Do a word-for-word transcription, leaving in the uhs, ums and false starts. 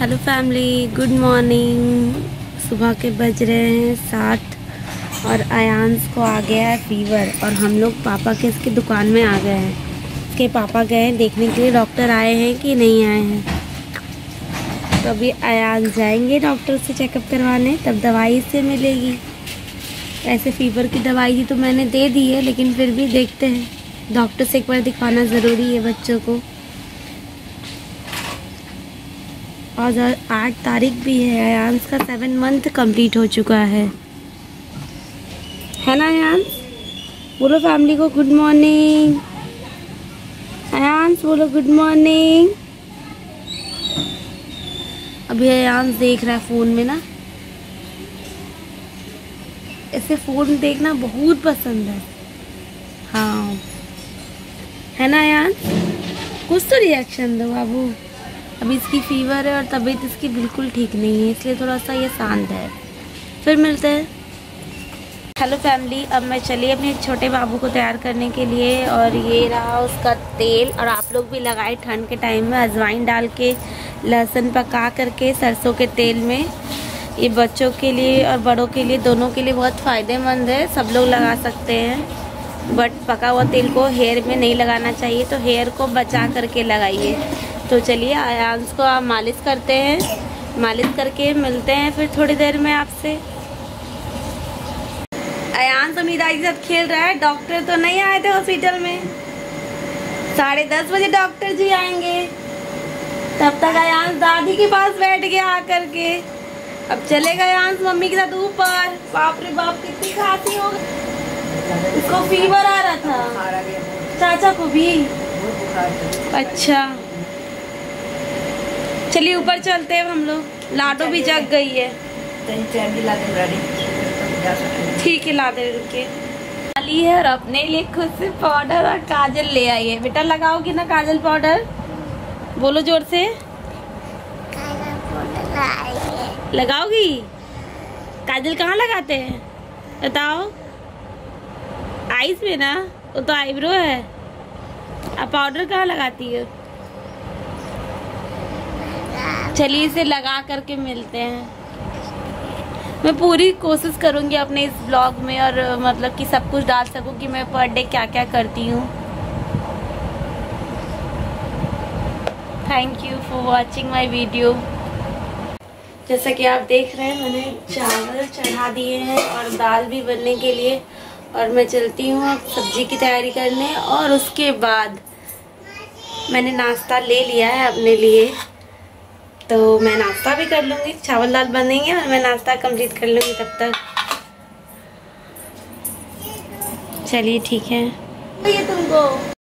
Hello family, good morning. सुबह के बज रहे हैं सात और अयांश को आ गया है फीवर और हम लोग पापा के इसकी दुकान में आ गए हैं। इसके पापा गए देखने के लिए डॉक्टर आए हैं कि नहीं आए हैं। तो अभी अयांश जाएंगे डॉक्टर से चेकअप करवाने, तब दवाई से मिलेगी। ऐसे फीवर की दवाई तो मैंने दे दी है, लेकिन फिर भी देखते हैं, डॉक्टर से एक बार दिखाना ज़रूरी है बच्चों को। और आठ तारीख भी है, अयांश का सेवन मंथ कंप्लीट हो चुका है, है ना अयांश? बोलो फैमिली को गुड मॉर्निंग। अयांश बोलो गुड मॉर्निंग। अभी अयांश देख रहा है फ़ोन में ना, ऐसे फ़ोन देखना बहुत पसंद है। हाँ, है ना अयांश? कुछ तो रिएक्शन दो बाबू। अभी इसकी फ़ीवर है और तबीयत इसकी बिल्कुल ठीक नहीं है, इसलिए थोड़ा सा ये शांत है। फिर मिलते हैं। हेलो फैमिली, अब मैं चली अपने छोटे बाबू को तैयार करने के लिए और ये रहा उसका तेल। और आप लोग भी लगाए ठंड के टाइम में अजवाइन डाल के, लहसुन पका करके सरसों के तेल में। ये बच्चों के लिए और बड़ों के लिए, दोनों के लिए बहुत फ़ायदेमंद है। सब लोग लगा सकते हैं, बट पका हुआ तेल को हेयर में नहीं लगाना चाहिए, तो हेयर को बचा करके लगाइए। तो चलिए अयांश को आप मालिश करते हैं, मालिश करके मिलते हैं फिर थोड़ी देर में आपसे। अयांश तो मीरा के साथ खेल रहा है। डॉक्टर तो नहीं आए थे हॉस्पिटल में, साढ़े दस बजे डॉक्टर जी आएंगे। तब तक अयांश दादी के पास बैठ गया आकर के। अब चलेगा अयांश मम्मी के साथ ऊपर। बाप रे बाप, कितनी खांसी हो गई। इसको फीवर आ रहा था, चाचा को भी। अच्छा चलिए ऊपर चलते हैं हम लोग। लाडो भी जग गई है, ठीक है ला दे। रुके खाली है और अपने लिए खुद से पाउडर और काजल ले आई है। बेटा लगाओगी ना काजल पाउडर? बोलो जोर से। काजल पाउडर लाई है, लगाओगी? काजल कहाँ लगाते हैं बताओ? आईज में ना, वो तो आईब्रो है। अब पाउडर कहाँ लगाती है? चलिए इसे लगा करके मिलते हैं। मैं पूरी कोशिश करूँगी अपने इस ब्लॉग में, और मतलब कि सब कुछ डाल सकूँ कि मैं पर डे क्या क्या करती हूँ। Thank you for watching my video. जैसा कि आप देख रहे हैं, मैंने चावल चढ़ा दिए हैं और दाल भी बनने के लिए, और मैं चलती हूँ अब सब्जी की तैयारी करने। और उसके बाद मैंने नाश्ता ले लिया है अपने लिए, तो मैं नाश्ता भी कर लूँगी। चावल दाल बनेंगे और मैं नाश्ता कंप्लीट कर लूँगी तब तक। चलिए ठीक है, ये तुमको।